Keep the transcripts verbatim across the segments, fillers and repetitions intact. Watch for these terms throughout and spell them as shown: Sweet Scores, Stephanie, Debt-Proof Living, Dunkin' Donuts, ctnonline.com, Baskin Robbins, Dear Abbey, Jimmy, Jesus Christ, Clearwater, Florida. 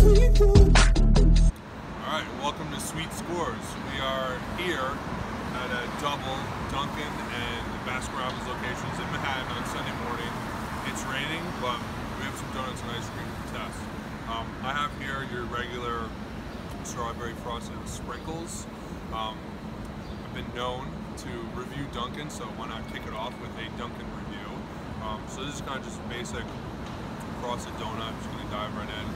Alright, welcome to Sweet Scores. We are here at a double Dunkin' and Baskin Robbins locations in Manhattan on Sunday morning. It's raining, but we have some donuts and ice cream to test. Um, I have here your regular strawberry frosted sprinkles. Um, I've been known to review Dunkin', so why not kick it off with a Dunkin' review. Um, so this is kind of just basic frosted donut. I'm just going to dive right in.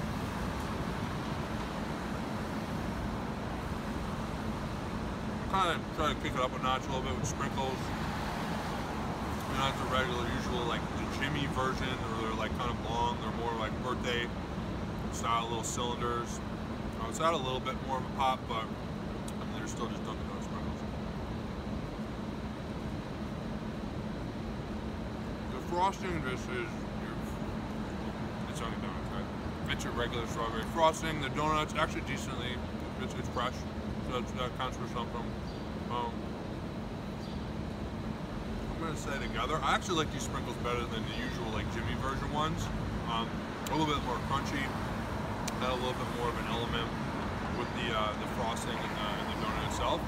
I'm kind of trying to kick it up a notch a little bit with sprinkles. They're not the regular, usual like the Jimmy version, or they're like kind of long. They're more like birthday style little cylinders. Um, it's had a little bit more of a pop, but I mean, they're still just Dunkin' Donuts sprinkles. The frosting in this is it's Dunkin' Donuts, right? It's your regular strawberry frosting. The donut's actually decently, it's, it's fresh, so it's, that counts for something. Um, I'm gonna say together, I actually like these sprinkles better than the usual like Jimmy version ones. Um, a little bit more crunchy, had a little bit more of an element with the uh, the frosting and the, and the donut itself.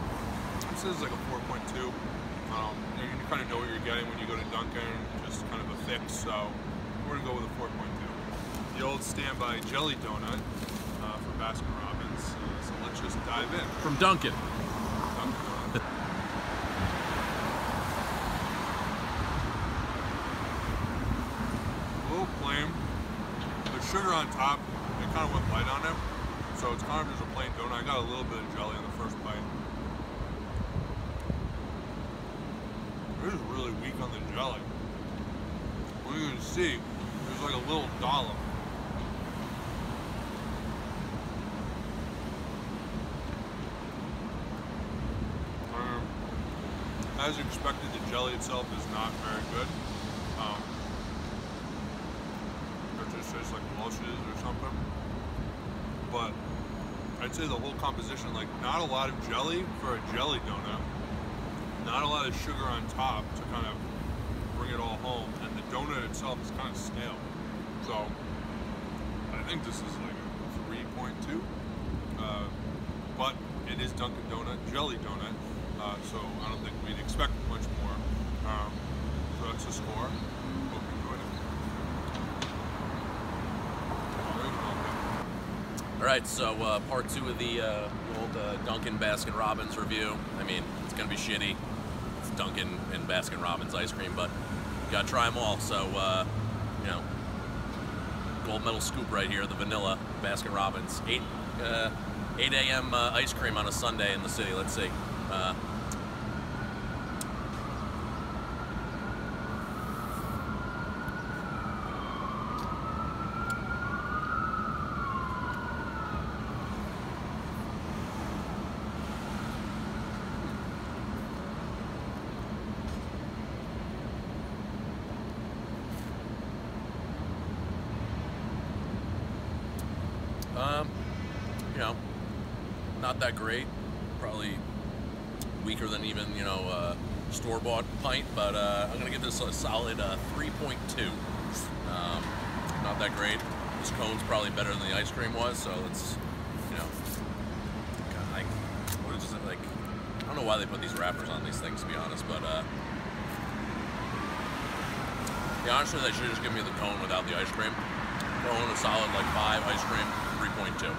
This is like a four point two. Um, you kind of know what you're getting when you go to Dunkin', just kind of a fix. So we're gonna go with a four point two. The old standby jelly donut uh, for Baskin Robbins. Uh, so let's just dive in. From Dunkin'. A little plain. Sugar on top, it kind of went light on it, so it's kind of just a plain donut. I got a little bit of jelly on the first bite. It is really weak on the jelly. What you can see, there's like a little dollop. Um, as expected, the jelly itself is not very good. Um, Just like molasses or something, but I'd say the whole composition, like not a lot of jelly for a jelly donut, not a lot of sugar on top to kind of bring it all home, and the donut itself is kind of stale. So I think this is like a three point two, uh, but it is Dunkin' Donut jelly donut, uh, so I don't think we'd expect much more. Um, so that's the score. All right, so uh, part two of the uh, old uh, Dunkin' Baskin Robbins review. I mean, it's gonna be shitty. It's Dunkin' and Baskin Robbins ice cream, but you gotta try them all. So, uh, you know, gold medal scoop right here, the vanilla Baskin Robbins. Eight, uh, eight a m uh, ice cream on a Sunday in the city. Let's see. Uh, Um, you know, not that great, probably weaker than even, you know, uh, store-bought pint, but uh, I'm going to give this a solid uh, three point two. Um, not that great. This cone's probably better than the ice cream was, so it's, you know, kind of like, what is it, like, I don't know why they put these wrappers on these things, to be honest, but, uh, yeah, honestly, they should just give me the cone without the ice cream. Cone, a solid, like, five, ice cream, three point two.